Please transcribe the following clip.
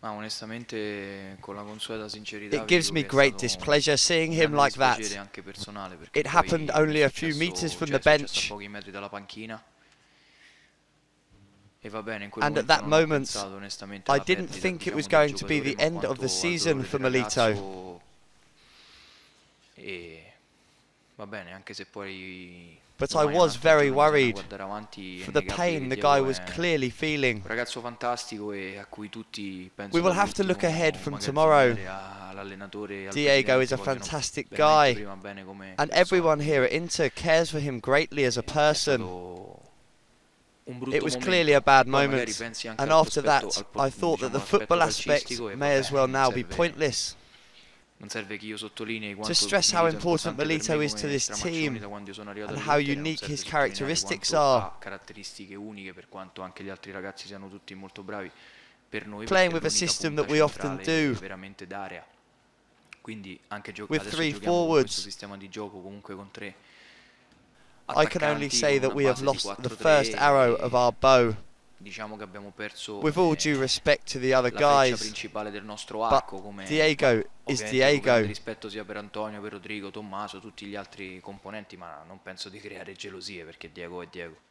It gives me great displeasure seeing him like that. It happened only a few meters from the bench. And at that moment, I didn't think it was going to be the end of the season for Milito. But I was very worried for the pain the guy was clearly feeling. We will have to look ahead from tomorrow. Diego is a fantastic guy, and everyone here at Inter cares for him greatly as a person. It was clearly a bad moment, and after that, I thought that the football aspect may as well now be pointless. To stress how important Milito is to this team and how unique his characteristics are. Playing with a system that we often do, with three forwards, I can only say that we have lost the first arrow of our bow. With all due respect to the other guys, but Diego is Diego. Rispetto sia per Antonio, per Rodrigo, Tommaso, tutti gli altri componenti, ma non penso di creare gelosie perché Diego è Diego.